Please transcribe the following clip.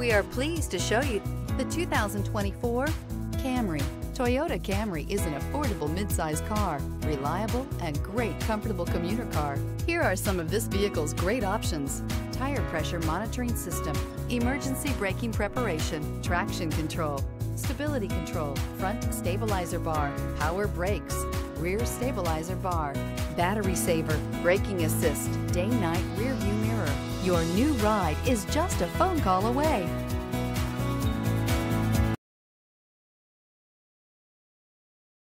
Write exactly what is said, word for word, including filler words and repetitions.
We are pleased to show you the two thousand twenty-four Camry. Toyota Camry is an affordable midsize car, reliable and great comfortable commuter car. Here are some of this vehicle's great options: tire pressure monitoring system, emergency braking preparation, traction control, stability control, front stabilizer bar, power brakes, rear stabilizer bar, battery saver, braking assist, day-night rear view mirror. Your new ride is just a phone call away.